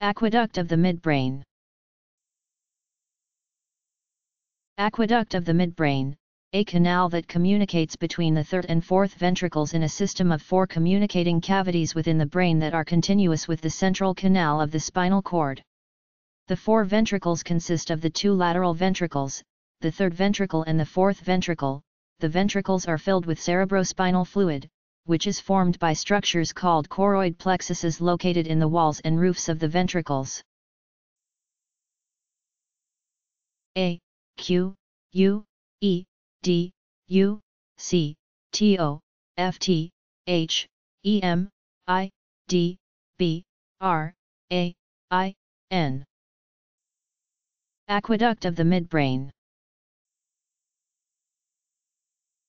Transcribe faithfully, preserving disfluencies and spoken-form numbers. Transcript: Aqueduct of the midbrain. Aqueduct of the midbrain, a canal that communicates between the third and fourth ventricles in a system of four communicating cavities within the brain that are continuous with the central canal of the spinal cord. The four ventricles consist of the two lateral ventricles, the third ventricle and the fourth ventricle. The ventricles are filled with cerebrospinal fluid, which is formed by structures called choroid plexuses located in the walls and roofs of the ventricles. A, Q, U, E, D, U, C, T, O, F, T, H, E, M, I, D, B, R, A, I, N. Aqueduct of the midbrain.